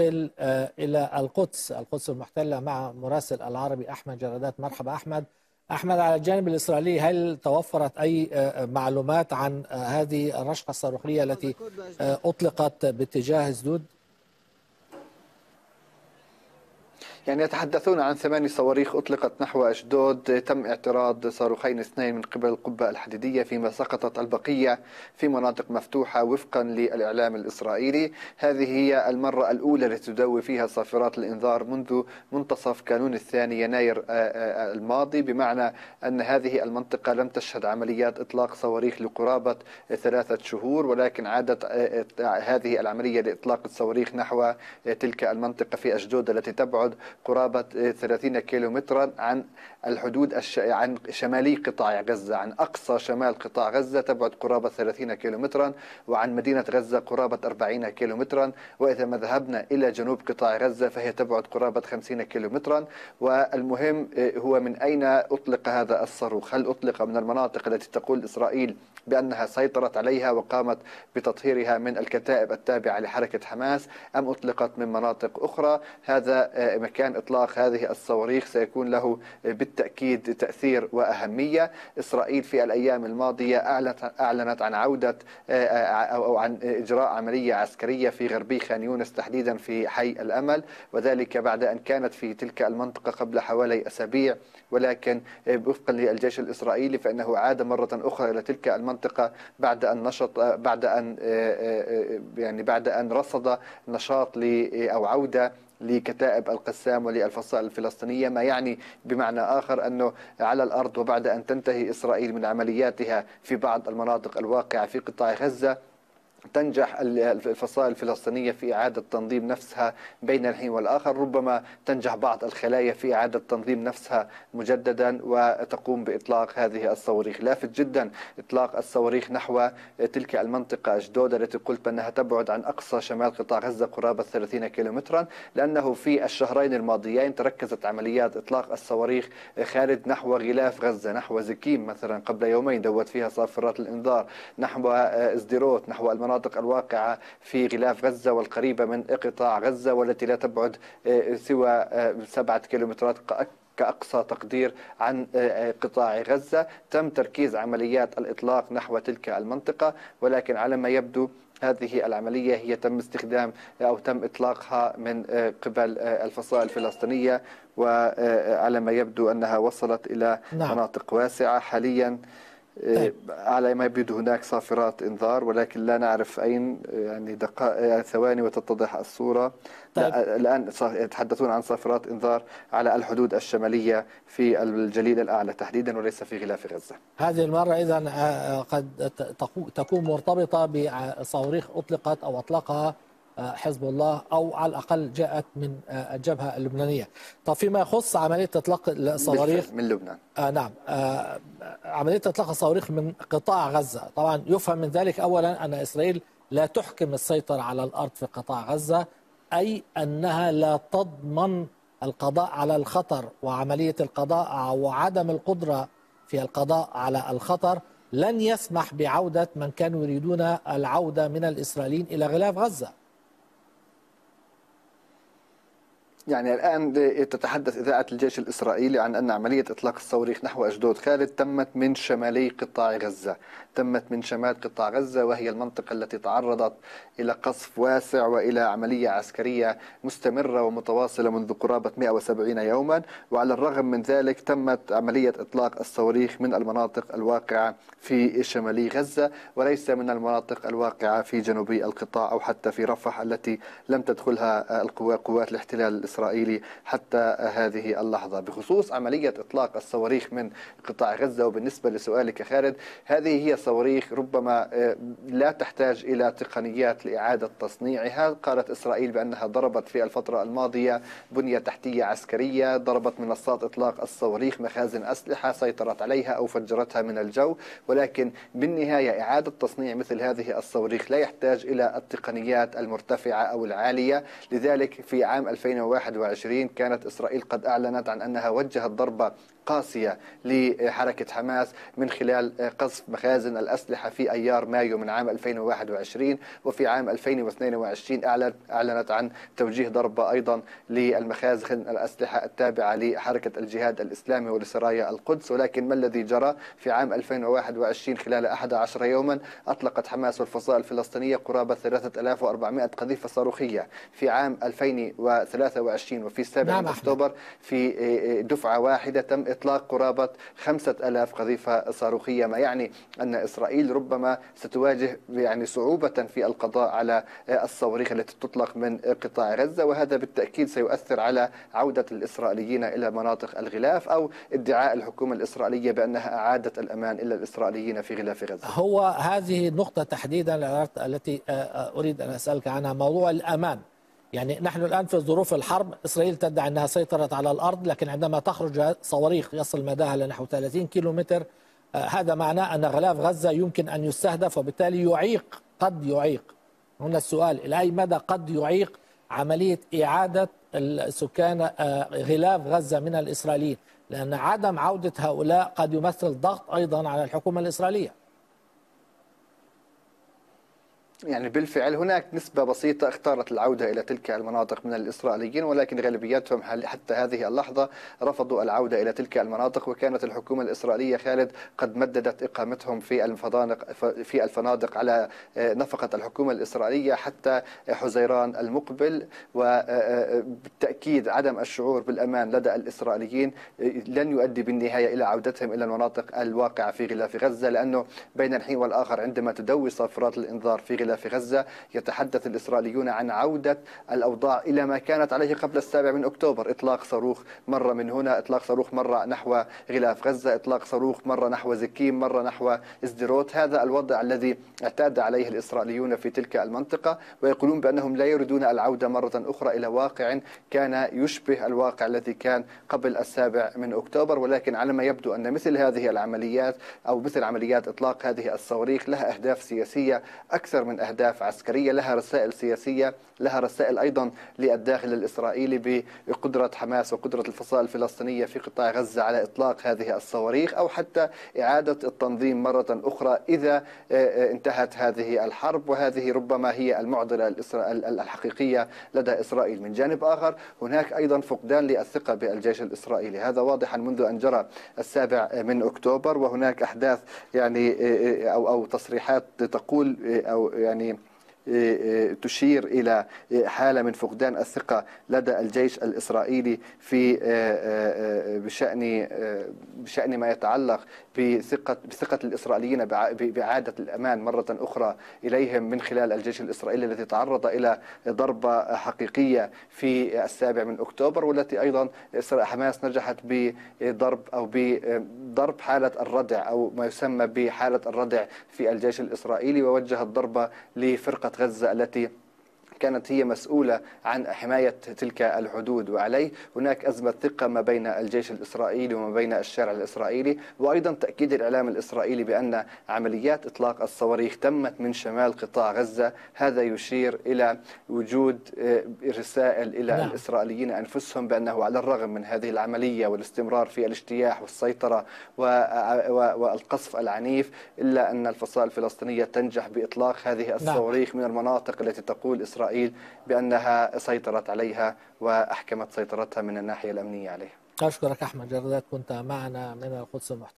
ننتقل إلى القدس، القدس المحتلة مع مراسل العربي أحمد جرادات. مرحبا أحمد. أحمد، على الجانب الإسرائيلي هل توفرت أي معلومات عن هذه الرشقة الصاروخية التي أطلقت باتجاه أسدود؟ يعني يتحدثون عن 8 صواريخ أطلقت نحو أشدود، تم اعتراض صاروخين 2 من قبل القبة الحديدية، فيما سقطت البقية في مناطق مفتوحة وفقا للإعلام الإسرائيلي. هذه هي المرة الأولى التي تدوي فيها صافرات الإنذار منذ منتصف كانون الثاني يناير الماضي، بمعنى أن هذه المنطقة لم تشهد عمليات إطلاق صواريخ لقرابة 3 شهور، ولكن عادت هذه العملية لإطلاق الصواريخ نحو تلك المنطقة في أشدود التي تبعد قرابة 30 كيلومترا عن الحدود عن شمالي قطاع غزة، عن أقصى شمال قطاع غزة تبعد قرابة 30 كيلومترا، وعن مدينة غزة قرابة 40 كيلومترا، وإذا ما ذهبنا إلى جنوب قطاع غزة فهي تبعد قرابة 50 كيلومترا. والمهم هو من أين أطلق هذا الصاروخ؟ هل أطلق من المناطق التي تقول إسرائيل بأنها سيطرت عليها وقامت بتطهيرها من الكتائب التابعة لحركة حماس، أم أطلقت من مناطق أخرى؟ هذا مكان إطلاق هذه الصواريخ سيكون له بالتأكيد تأثير وأهمية. إسرائيل في الأيام الماضية أعلنت عن عودة أو عن إجراء عملية عسكرية في غربي خان يونس، تحديدا في حي الامل، وذلك بعد أن كانت في تلك المنطقة قبل حوالي أسابيع، ولكن وفقا للجيش الإسرائيلي فإنه عاد مرة أخرى إلى تلك المنطقة بعد أن رصد نشاط أو عودة لكتائب القسام وللفصائل الفلسطينية، ما يعني بمعنى آخر أنه على الأرض وبعد أن تنتهي إسرائيل من عملياتها في بعض المناطق الواقعة في قطاع غزة، تنجح الفصائل الفلسطينية في إعادة تنظيم نفسها بين الحين والآخر، ربما تنجح بعض الخلايا في إعادة تنظيم نفسها مجددا وتقوم بإطلاق هذه الصواريخ. لافت جدا إطلاق الصواريخ نحو تلك المنطقة أشدود التي قلت بأنها تبعد عن أقصى شمال قطاع غزة قرابة 30 كيلومترا، لأنه في الشهرين الماضيين تركزت عمليات إطلاق الصواريخ خالد نحو غلاف غزة، نحو زكيم مثلا قبل يومين دوت فيها صافرات الإنذار، نحو أزديروت، نحو المناطق الواقعة في غلاف غزة والقريبة من قطاع غزة والتي لا تبعد سوى 7 كيلومترات كأقصى تقدير عن قطاع غزة. تم تركيز عمليات الإطلاق نحو تلك المنطقة، ولكن على ما يبدو هذه العملية هي تم استخدام أو تم إطلاقها من قبل الفصائل الفلسطينية، وعلى ما يبدو أنها وصلت إلى مناطق واسعة حاليا. طيب. على ما يبدو هناك صافرات إنذار، ولكن لا نعرف أين، يعني دقائق ثواني وتتضح الصورة. طيب. الآن يتحدثون عن صافرات إنذار على الحدود الشمالية في الجليل الأعلى تحديدا، وليس في غلاف غزة. هذه المرة إذا قد تكون مرتبطة بصواريخ أطلقت أو أطلقها حزب الله، أو على الأقل جاءت من الجبهة اللبنانية. طب فيما يخص عملية إطلاق الصواريخ من لبنان، نعم، عملية إطلاق الصواريخ من قطاع غزة، طبعا يفهم من ذلك أولا أن إسرائيل لا تحكم السيطرة على الأرض في قطاع غزة، أي أنها لا تضمن القضاء على الخطر، وعملية القضاء وعدم القدرة في القضاء على الخطر لن يسمح بعودة من كانوا يريدون العودة من الإسرائيليين إلى غلاف غزة. يعني الآن تتحدث إذاعة الجيش الإسرائيلي عن أن عملية إطلاق الصواريخ نحو أشدود خالد تمت من شمالي قطاع غزة، تمت من شمال قطاع غزة، وهي المنطقة التي تعرضت إلى قصف واسع وإلى عملية عسكرية مستمرة ومتواصلة منذ قرابة 170 يوما، وعلى الرغم من ذلك تمت عملية إطلاق الصواريخ من المناطق الواقعة في شمالي غزة، وليس من المناطق الواقعة في جنوبي القطاع أو حتى في رفح التي لم تدخلها قوات الاحتلال الإسرائيلي حتى هذه اللحظة. بخصوص عملية إطلاق الصواريخ من قطاع غزة، وبالنسبة لسؤالك خالد، هذه هي صواريخ ربما لا تحتاج إلى تقنيات لإعادة تصنيعها. قالت إسرائيل بأنها ضربت في الفترة الماضية بنية تحتية عسكرية، ضربت منصات إطلاق الصواريخ، مخازن أسلحة، سيطرت عليها أو فجرتها من الجو، ولكن بالنهاية إعادة تصنيع مثل هذه الصواريخ لا يحتاج إلى التقنيات المرتفعة أو العالية. لذلك في عام 2001 2021 كانت إسرائيل قد أعلنت عن أنها وجهت ضربة قاسية لحركة حماس من خلال قصف مخازن الأسلحة في أيار مايو من عام 2021، وفي عام 2022 أعلنت عن توجيه ضربة أيضا للمخازن الأسلحة التابعة لحركة الجهاد الإسلامي ولسرايا القدس. ولكن ما الذي جرى في عام 2021؟ خلال 11 يوما أطلقت حماس والفصائل الفلسطينية قرابة 3400 قذيفة صاروخية. في عام 2023 وفي 7 أكتوبر في دفعة واحدة تم إطلاق قرابة 5000 قذيفة صاروخية، ما يعني أن إسرائيل ربما ستواجه صعوبة في القضاء على الصواريخ التي تطلق من قطاع غزة، وهذا بالتأكيد سيؤثر على عودة الإسرائيليين إلى مناطق الغلاف أو ادعاء الحكومة الإسرائيلية بأنها أعادت الأمان إلى الإسرائيليين في غلاف غزة. هو هذه النقطة تحديدا التي أريد أن أسألك عنها، موضوع الأمان. يعني نحن الآن في ظروف الحرب، إسرائيل تدعي أنها سيطرت على الأرض، لكن عندما تخرج صواريخ يصل مداها لنحو 30 كيلومتر، هذا معناه أن غلاف غزة يمكن أن يستهدف، وبالتالي يعيق، قد يعيق، هنا السؤال إلى أي مدى قد يعيق عملية إعادة سكان غلاف غزة من الإسرائيليين، لأن عدم عودة هؤلاء قد يمثل ضغط أيضا على الحكومة الإسرائيلية. بالفعل هناك نسبة بسيطة اختارت العودة إلى تلك المناطق من الإسرائيليين، ولكن غالبيتهم حتى هذه اللحظة رفضوا العودة إلى تلك المناطق، وكانت الحكومة الإسرائيلية خالد قد مددت إقامتهم في الفنادق على نفقة الحكومة الإسرائيلية حتى حزيران المقبل. وبالتأكيد عدم الشعور بالأمان لدى الإسرائيليين لن يؤدي بالنهاية إلى عودتهم إلى المناطق الواقعة في غلاف غزة، لأنه بين الحين والآخر عندما تدوي صفارات الإنذار في في غزة يتحدث الإسرائيليون عن عودة الأوضاع إلى ما كانت عليه قبل 7 أكتوبر، إطلاق صاروخ مرة من هنا، إطلاق صاروخ مرة نحو غلاف غزة، إطلاق صاروخ مرة نحو زكيم، مرة نحو أزديروت. هذا الوضع الذي اعتاد عليه الإسرائيليون في تلك المنطقة، ويقولون بأنهم لا يريدون العودة مرة أخرى إلى واقع كان يشبه الواقع الذي كان قبل 7 أكتوبر. ولكن على ما يبدو أن مثل هذه العمليات أو مثل عمليات إطلاق هذه الصواريخ لها أهداف سياسية أكثر من أهداف عسكرية، لها رسائل سياسية، لها رسائل أيضا للداخل الإسرائيلي بقدرة حماس وقدرة الفصائل الفلسطينية في قطاع غزة على إطلاق هذه الصواريخ أو حتى إعادة التنظيم مرة أخرى إذا انتهت هذه الحرب، وهذه ربما هي المعضلة الحقيقية لدى إسرائيل. من جانب آخر هناك أيضا فقدان للثقة بالجيش الإسرائيلي، هذا واضحا منذ أن جرى 7 أكتوبر، وهناك أحداث أو تصريحات تقول أو تشير إلى حالة من فقدان الثقة لدى الجيش الإسرائيلي في بشأن ما يتعلق بثقة الإسرائيليين بإعادة الأمان مرة أخرى إليهم من خلال الجيش الإسرائيلي الذي تعرض إلى ضربة حقيقية في 7 أكتوبر، والتي أيضا حماس نجحت بضرب حالة الردع أو ما يسمى بحالة الردع في الجيش الإسرائيلي، ووجهت ضربة لفرقة غزة التي كانت هي مسؤولة عن حماية تلك الحدود. وعليه هناك أزمة ثقة ما بين الجيش الإسرائيلي وما بين الشارع الإسرائيلي، وأيضا تأكيد الإعلام الإسرائيلي بأن عمليات إطلاق الصواريخ تمت من شمال قطاع غزة، هذا يشير إلى وجود رسائل إلى الإسرائيليين أنفسهم بأنه على الرغم من هذه العملية والاستمرار في الاجتياح والسيطرة والقصف العنيف، إلا أن الفصائل الفلسطينية تنجح بإطلاق هذه الصواريخ من المناطق التي تقول إسرائيل بأنها سيطرت عليها وأحكمت سيطرتها من الناحية الأمنية عليها. أشكرك أحمد جرادات، كنت معنا من القدس المحترمة.